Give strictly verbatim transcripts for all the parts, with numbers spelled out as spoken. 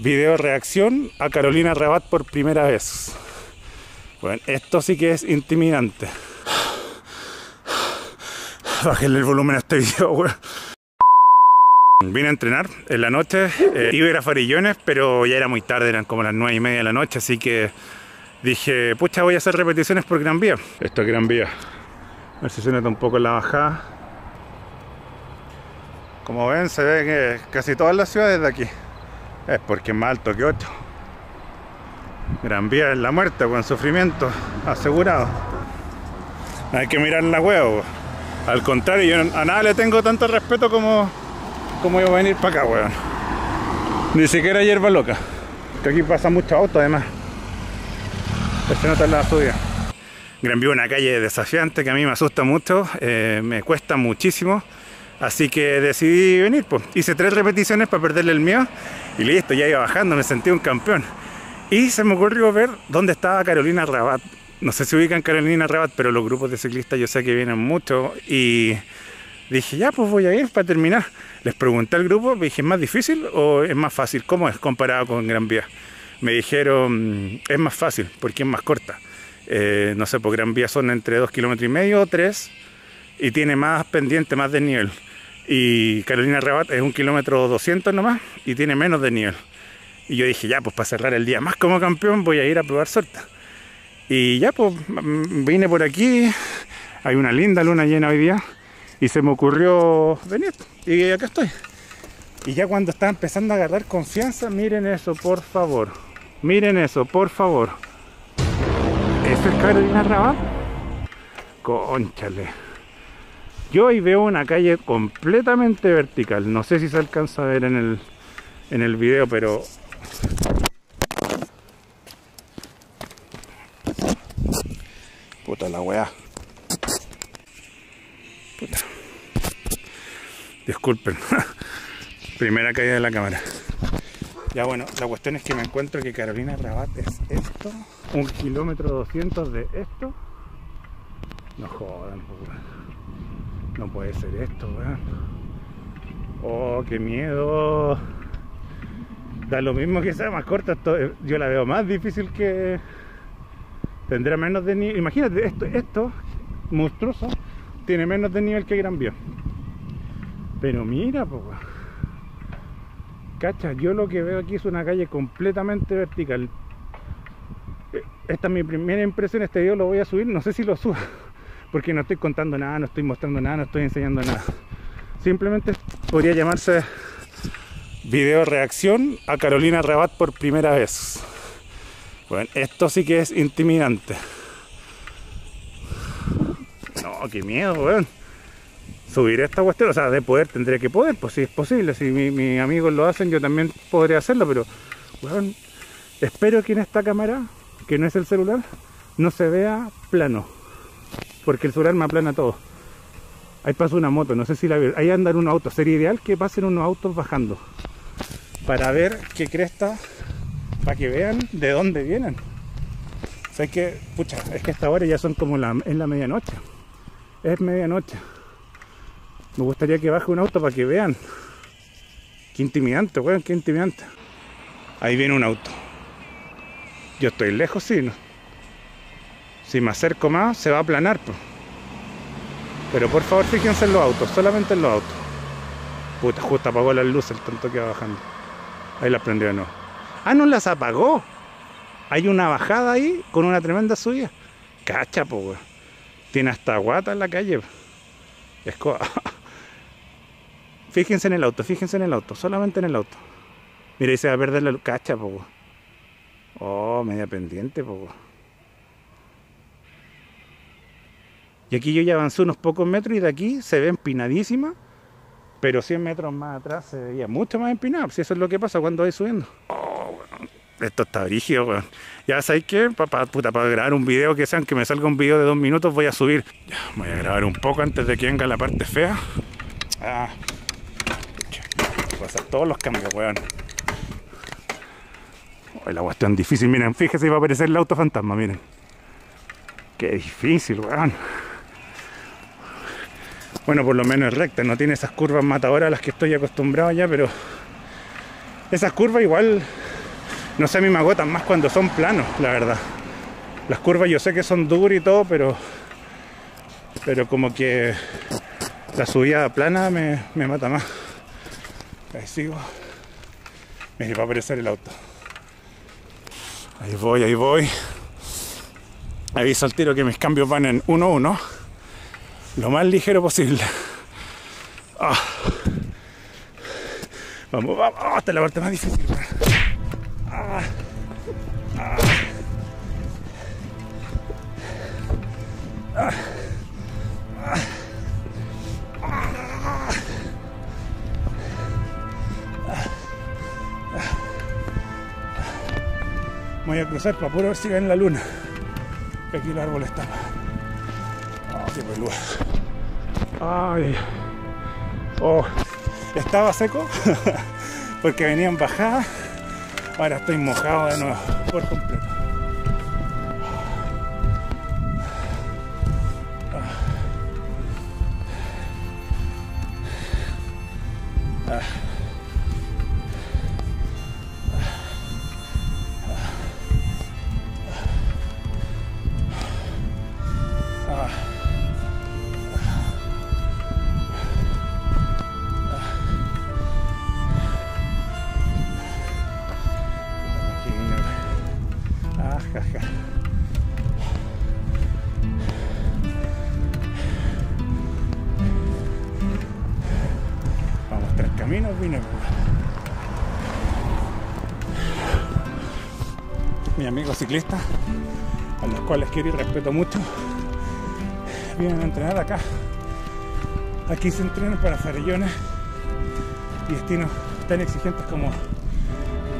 video reacción a Carolina Rabat por primera vez. Bueno, esto sí que es intimidante. Bájenle el volumen a este video, güey. Vine a entrenar en la noche, eh, iba a ir a Farellones, pero ya era muy tarde, eran como las nueve y media de la noche, así que dije, pucha, voy a hacer repeticiones por Gran Vía. Esto es Gran Vía. A ver si se nota un poco la bajada. Como ven, se ve que casi todas las ciudades de aquí. Es porque es más alto que otro. Gran Vía es la muerte, con sufrimiento asegurado. No hay que mirar la huevo. Al contrario, yo a nada le tengo tanto respeto como... ¿Cómo iba a venir para acá, weón? Ni siquiera Yerba Loca. Que aquí pasa mucho auto, además. Se nota en la subida. Gran Vía es una calle desafiante que a mí me asusta mucho. Eh, me cuesta muchísimo. Así que decidí venir, pues. Hice tres repeticiones para perderle el miedo. Y listo, ya iba bajando. Me sentí un campeón. Y se me ocurrió ver dónde estaba Carolina Rabat. No sé si ubican Carolina Rabat, pero los grupos de ciclistas yo sé que vienen mucho. Y... dije, ya, pues voy a ir para terminar. Les pregunté al grupo, me dije, ¿es más difícil o es más fácil? ¿Cómo es comparado con Gran Vía? Me dijeron, es más fácil, porque es más corta. Eh, no sé, pues Gran Vía son entre dos kilómetros y medio o tres, y tiene más pendiente, más desnivel. Y Carolina Rabat es un kilómetro doscientos nomás, y tiene menos desnivel. Y yo dije, ya, pues para cerrar el día más como campeón, voy a ir a probar suerte. Y ya, pues vine por aquí, hay una linda luna llena hoy día. Y se me ocurrió venir, y acá estoy. Y ya cuando estaba empezando a agarrar confianza, miren eso, por favor. Miren eso, por favor. ¿Eso es Carolina Rabat? Cónchale. Yo hoy veo una calle completamente vertical. No sé si se alcanza a ver en el, en el video, pero... puta la weá. Puta. Disculpen. Primera caída de la cámara. Ya bueno, la cuestión es que me encuentro que Carolina Rabat es esto. Un kilómetro doscientos de esto. No jodan, no puede ser esto, weón. Oh, qué miedo. Da lo mismo que sea más corta. Yo la veo más difícil que... tendrá menos de nivel. Imagínate, esto, esto, monstruoso. Tiene menos de nivel que Gran Vía. Pero mira, po, cacha, yo lo que veo aquí es una calle completamente vertical. Esta es mi primera impresión, este video lo voy a subir, no sé si lo subo, porque no estoy contando nada, no estoy mostrando nada, no estoy enseñando nada. Simplemente podría llamarse video reacción a Carolina Rabat por primera vez. Bueno, esto sí que es intimidante. No, qué miedo, weón. Subir esta cuestión, o sea, de poder tendría que poder, pues si es posible, si mi, mis amigos lo hacen, yo también podría hacerlo, pero, weón, espero que en esta cámara, que no es el celular, no se vea plano, porque el celular me aplana todo. Ahí pasa una moto, no sé si la veo, ahí andan unos autos, sería ideal que pasen unos autos bajando, para ver qué cresta, para que vean de dónde vienen. O sea, es que, pucha, es que hasta ahora ya son como la, en la medianoche. Es medianoche. Me gustaría que baje un auto para que vean. Qué intimidante, weón, qué intimidante. Ahí viene un auto. Yo estoy lejos, sí, ¿no? Si me acerco más, se va a aplanar, pues. Pero por favor, fíjense en los autos, solamente en los autos. Puta, justo apagó las luces el tonto que va bajando. Ahí las prendió de nuevo. ¡Ah, no las apagó! Hay una bajada ahí con una tremenda subida. Cacha, po, weón. Tiene hasta guata en la calle. Escoba. Fíjense en el auto, fíjense en el auto, solamente en el auto. Mira, ahí se va a perder la cacha, po. Oh, media pendiente, po. Y aquí yo ya avancé unos pocos metros y de aquí se ve empinadísima. Pero cien metros más atrás se veía mucho más empinado. Si eso es lo que pasa cuando vais subiendo. Oh, bueno. Esto está brígido, weón. Ya sabéis que, para pa, pa grabar un video que sea, aunque me salga un video de dos minutos, voy a subir. Ya, voy a grabar un poco antes de que venga la parte fea. Ah. Voy a hacer todos los cambios, weón. Oh, la cuestión difícil, miren, fíjense, va a aparecer el auto fantasma, miren. Qué difícil, weón. Bueno, por lo menos es recta, no tiene esas curvas matadoras a las que estoy acostumbrado ya, pero... esas curvas igual... No sé, a mí me agotan más cuando son planos, la verdad. Las curvas yo sé que son duras y todo, pero pero como que la subida plana me, me mata más. Ahí sigo. Mira, va a aparecer el auto. Ahí voy, ahí voy. Aviso al tiro que mis cambios van en uno uno. Lo más ligero posible. Oh. Vamos, vamos. Oh, esta es la parte más difícil. Ah. Ah. Ah. Ah. Voy a cruzar para puro ver si ven la luna. Que aquí el árbol está. Ah, qué peluda. Ay. Oh. Estaba seco porque venían bajadas. Ahora estoy mojado de nuevo por completo. Mis amigos ciclistas, a los cuales quiero y respeto mucho, vienen a entrenar acá. Aquí se entrenan para farellones y destinos tan exigentes como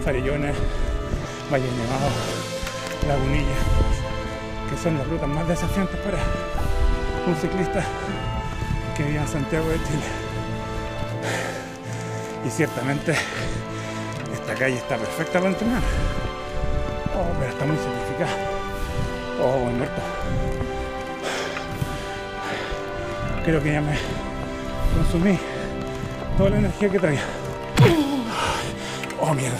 Farellones, Valle Nevado, Lagunillas, que son las rutas más desafiantes para un ciclista que vive en Santiago de Chile. Y ciertamente esta calle está perfecta para entrenar. Oh, pero está muy simplificada. Oh, buen muerto. Creo que ya me consumí toda la energía que traía. Oh, mierda.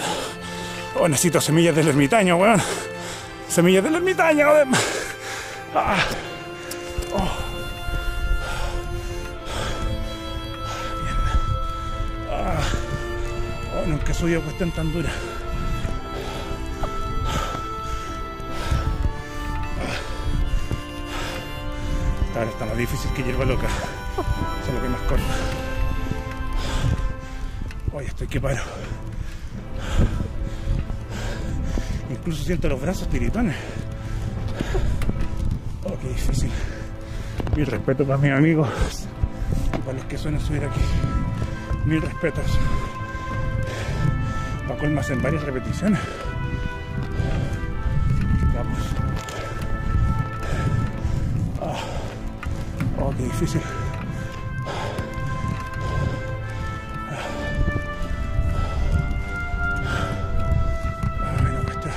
Oh, necesito semillas del ermitaño, weón. Semillas del ermitaño, además. Ah. Oh. Nunca he subido cuestión tan dura. Esta hora está más difícil que Yerba Loca, solo que más corta. Hoy estoy que paro. Incluso siento los brazos tiritones. Oh, qué difícil. Mil respeto para mis amigos y para los que suelen subir aquí. Mil respetos. Colmas en varias repeticiones. Vamos. Oh, oh, qué difícil. Ay, no cuesta.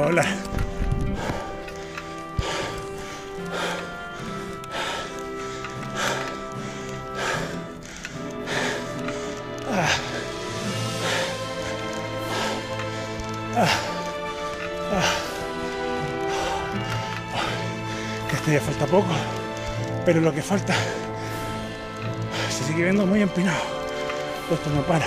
Hablar. Ah. Ah. Ah. Que este ya falta poco, pero lo que falta se sigue viendo muy empinado. Esto no para.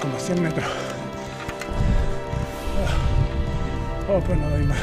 Como cien metros. Oh, pues no doy más.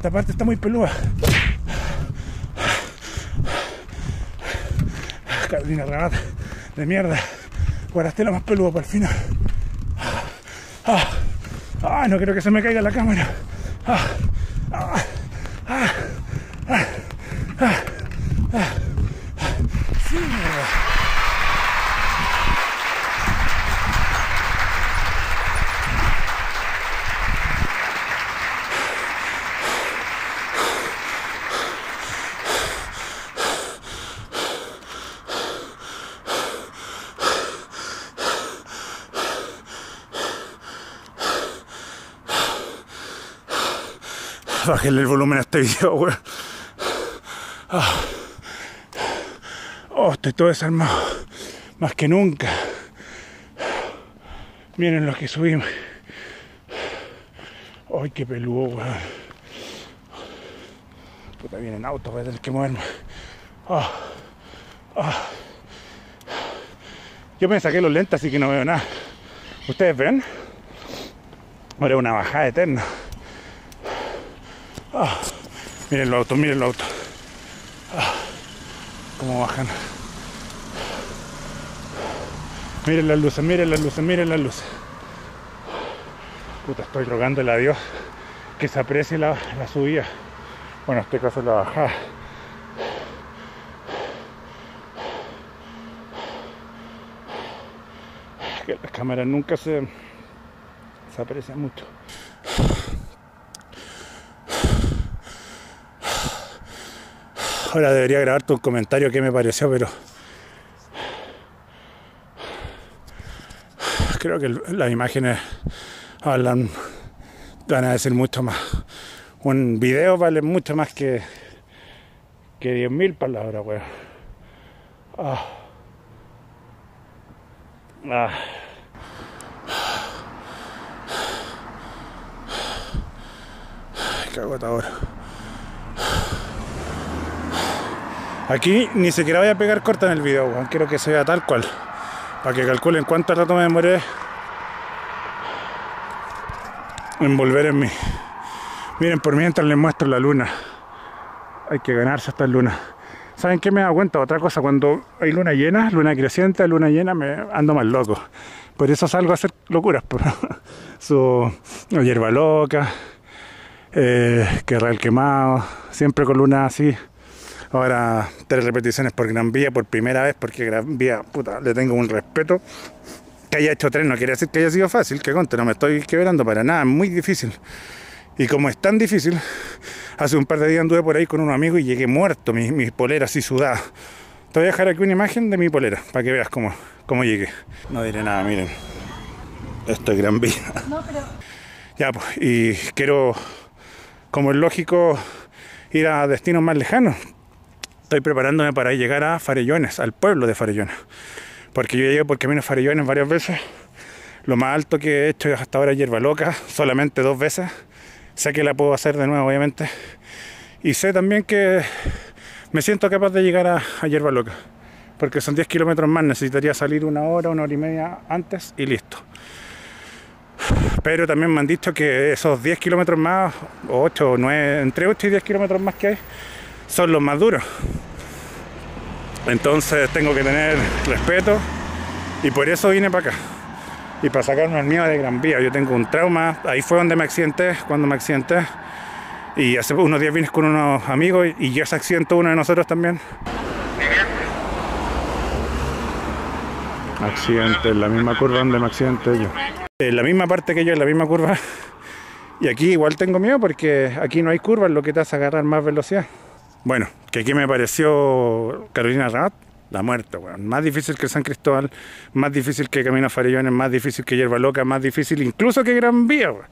esta parte está muy peluda. Carolina Rabat de mierda. Guarastela más peluda para el final. Ah, ah, no quiero que se me caiga la cámara. Ah, ah, ah, ah, ah, ah. Sí, mierda. Bájenle el volumen a este video, weón. Oh, estoy todo desarmado. Más que nunca. Miren los que subimos. Ay, qué peludo, weón. Puta, viene en auto, voy a tener que moverme. Oh, oh. Yo me saqué los lentes, así que no veo nada. ¿Ustedes ven? Ahora es una bajada eterna. Ah, miren los autos, miren los autos. Ah, cómo bajan. Miren las luces, miren las luces, miren las luces. Puta, estoy rogándole a Dios que se aprecie la, la subida. Bueno, en este caso la bajada. Es que las cámaras nunca se, se aprecian mucho. Ahora debería grabarte un comentario que me pareció, pero creo que las imágenes hablan, van a decir mucho más. Un video vale mucho más que, que diez mil palabras, weón. Ah. Ah. Qué agotador. Aquí ni siquiera voy a pegar corta en el video, weón. Quiero que se vea tal cual. Para que calculen cuánto rato me demoré en volver en mí. Miren, por mientras les muestro la luna. Hay que ganarse esta luna. ¿Saben qué me he dado cuenta? Otra cosa, cuando hay luna llena, luna creciente, luna llena, me ando más loco. Por eso salgo a hacer locuras. Su Yerba Loca, eh, que el quemado, siempre con luna así. Ahora, tres repeticiones por Gran Vía, por primera vez, porque Gran Vía, puta, le tengo un respeto. Que haya hecho tres no quiere decir que haya sido fácil, que conte, no me estoy quebrando para nada, es muy difícil. Y como es tan difícil, hace un par de días anduve por ahí con un amigo y llegué muerto, mi, mi polera así sudada. Te voy a dejar aquí una imagen de mi polera, para que veas cómo, cómo llegué. No diré nada, miren. Esto es Gran Vía. No, pero... Ya, pues, y quiero, como es lógico, ir a destinos más lejanos. Estoy preparándome para llegar a Farellones, al pueblo de Farellones. Porque yo llegué por camino a Farellones varias veces. Lo más alto que he hecho hasta ahora es Yerba Loca, solamente dos veces. Sé que la puedo hacer de nuevo, obviamente. Y sé también que me siento capaz de llegar a, a Yerba Loca. Porque son diez kilómetros más, necesitaría salir una hora, una hora y media antes y listo. Pero también me han dicho que esos diez kilómetros más, o ocho o nueve, entre ocho y diez kilómetros más que hay, son los más duros. Entonces tengo que tener respeto y por eso vine para acá y para sacarme el miedo de Gran Vía. Yo tengo un trauma, ahí fue donde me accidenté, cuando me accidenté, y hace unos días vine con unos amigos y ya se accidentó uno de nosotros también. Accidente, en la misma curva donde me accidenté yo, en la misma parte que yo, en la misma curva. Y aquí igual tengo miedo porque aquí no hay curvas, lo que te hace agarrar más velocidad. Bueno, que aquí me pareció Carolina Rabat la muerte, weón. Más difícil que San Cristóbal, más difícil que Camino a Farellones, más difícil que Yerba Loca, más difícil incluso que Gran Vía, weón.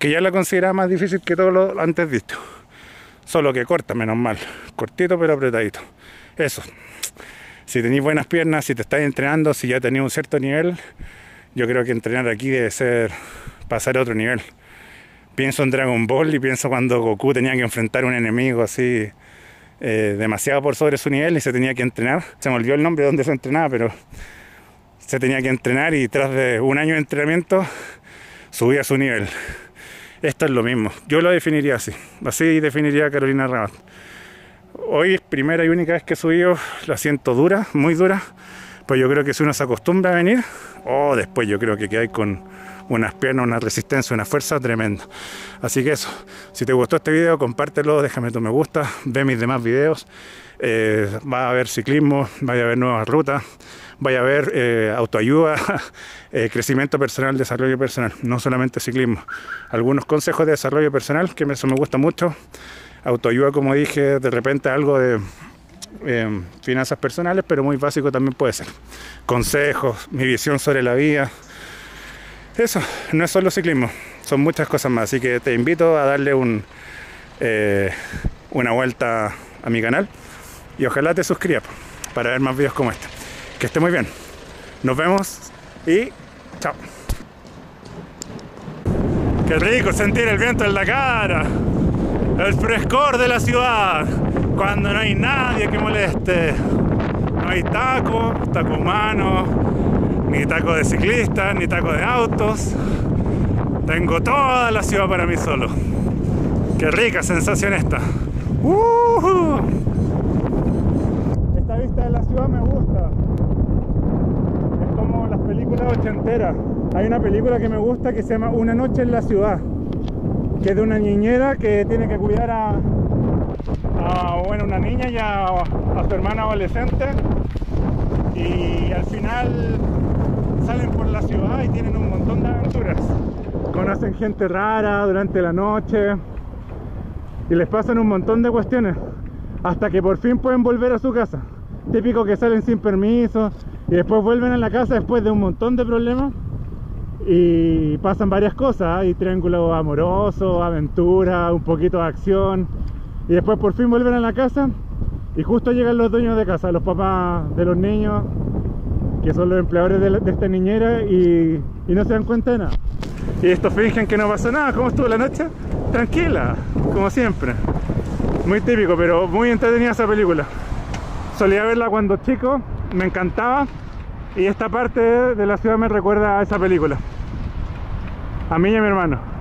Que ya la consideraba más difícil que todo lo antes visto. Solo que corta, menos mal. Cortito pero apretadito. Eso. Si tenéis buenas piernas, si te estáis entrenando, si ya tenéis un cierto nivel, yo creo que entrenar aquí debe ser pasar a otro nivel. Pienso en Dragon Ball y pienso cuando Goku tenía que enfrentar a un enemigo así... Eh, demasiado por sobre su nivel y se tenía que entrenar. Se me olvidó el nombre de donde se entrenaba, pero se tenía que entrenar y tras de un año de entrenamiento subía su nivel. Esto es lo mismo. Yo lo definiría así. Así definiría a Carolina Rabat. Hoy, primera y única vez que he subido, la siento dura, muy dura. Pues yo creo que si uno se acostumbra a venir, o oh, después yo creo que quedáis con unas piernas, una resistencia, una fuerza tremenda. Así que eso, si te gustó este video, compártelo, déjame tu me gusta, ve mis demás videos. Eh, va a haber ciclismo, vaya a haber nuevas rutas, vaya a haber eh, autoayuda, eh, crecimiento personal, desarrollo personal, no solamente ciclismo. Algunos consejos de desarrollo personal, que eso me gusta mucho. Autoayuda, como dije, de repente algo de eh, finanzas personales, pero muy básico también puede ser. Consejos, mi visión sobre la vida. Eso, no es solo ciclismo, son muchas cosas más. Así que te invito a darle un, eh, una vuelta a mi canal. Y ojalá te suscribas para ver más videos como este. Que esté muy bien. Nos vemos y chao. Qué rico sentir el viento en la cara. El frescor de la ciudad. Cuando no hay nadie que moleste. No hay taco, taco humano, ni taco de ciclistas, ni taco de autos. Tengo toda la ciudad para mí solo. Qué rica sensación esta. ¡Uh-huh! La vista de la ciudad me gusta, es como las películas ochenteras. Hay una película que me gusta que se llama Una noche en la ciudad, que es de una niñera que tiene que cuidar a, a bueno, una niña y a, a su hermana adolescente, y al final salen por la ciudad y tienen un montón de aventuras, conocen gente rara durante la noche y les pasan un montón de cuestiones hasta que por fin pueden volver a su casa. Típico que salen sin permiso y después vuelven a la casa después de un montón de problemas y pasan varias cosas. Hay triángulo amoroso, aventura, un poquito de acción, y después por fin vuelven a la casa y justo llegan los dueños de casa, los papás de los niños, que son los empleadores de, la, de esta niñera, y, y no se dan cuenta de nada. Y estos fingen que no pasó nada. ¿Cómo estuvo la noche? Tranquila, como siempre. Muy típico, pero muy entretenida esa película. Solía verla cuando chico, me encantaba, y esta parte de la ciudad me recuerda a esa película. A mí y a mi hermano.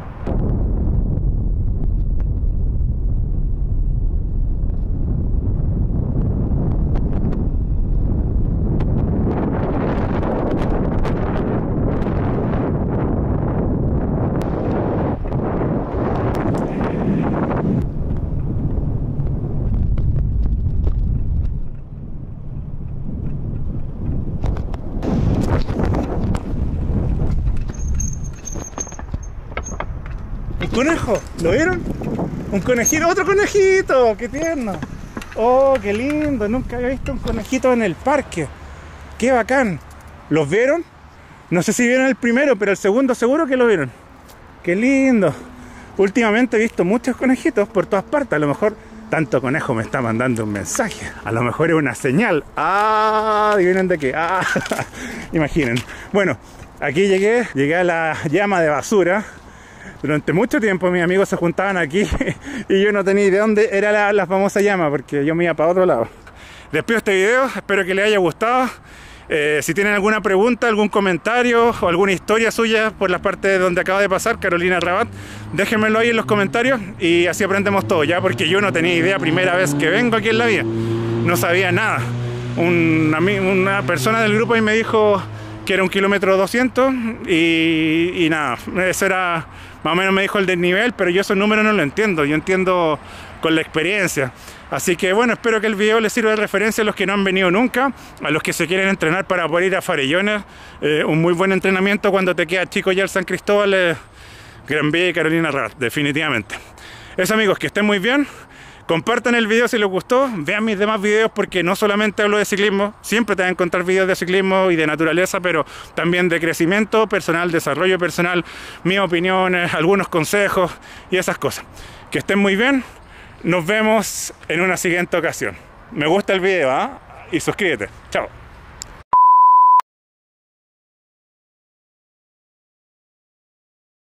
Conejo, ¿lo vieron? Un conejito, otro conejito, qué tierno. Oh, qué lindo, nunca había visto un conejito en el parque. Qué bacán. ¿Los vieron? No sé si vieron el primero, pero el segundo seguro que lo vieron. Qué lindo. Últimamente he visto muchos conejitos por todas partes. A lo mejor tanto conejo me está mandando un mensaje. A lo mejor es una señal. Ah, adivinen de qué. Ah, imaginen. Bueno, aquí llegué, llegué a la llama de basura. Durante mucho tiempo mis amigos se juntaban aquí y yo no tenía idea dónde era la, la famosa llama, porque yo me iba para otro lado. Despido este video, espero que les haya gustado. Eh, si tienen alguna pregunta, algún comentario o alguna historia suya por las partes donde acaba de pasar Carolina Rabat, déjenmelo ahí en los comentarios y así aprendemos todo, ya, porque yo no tenía idea, primera vez que vengo aquí en la vía, no sabía nada. Una, una persona del grupo ahí me dijo que era un kilómetro doscientos y, y nada, eso era... Más o menos me dijo el desnivel, pero yo esos números no lo entiendo. Yo entiendo con la experiencia. Así que bueno, espero que el video les sirva de referencia a los que no han venido nunca, a los que se quieren entrenar para poder ir a Farellones. Eh, un muy buen entrenamiento cuando te queda chico ya el San Cristóbal, eh, Gran Vía y Carolina Rabat, definitivamente. Eso, amigos, que estén muy bien. Compartan el video si les gustó, vean mis demás videos, porque no solamente hablo de ciclismo, siempre te van a encontrar videos de ciclismo y de naturaleza, pero también de crecimiento personal, desarrollo personal, mis opiniones, algunos consejos y esas cosas. Que estén muy bien, nos vemos en una siguiente ocasión. Me gusta el video, ¿eh? Y suscríbete. Chao.